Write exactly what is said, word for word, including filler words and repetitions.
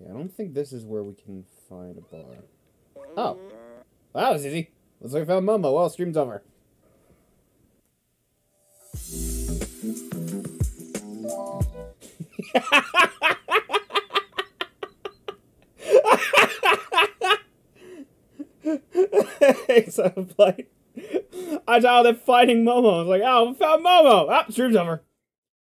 Okay, I don't think this is where we can find a bar. Oh. Wow, that was easy. Looks like I found Momo. Well, stream's over. I dialed it finding Momo. I was like, oh, I found Momo. Ah, stream's over.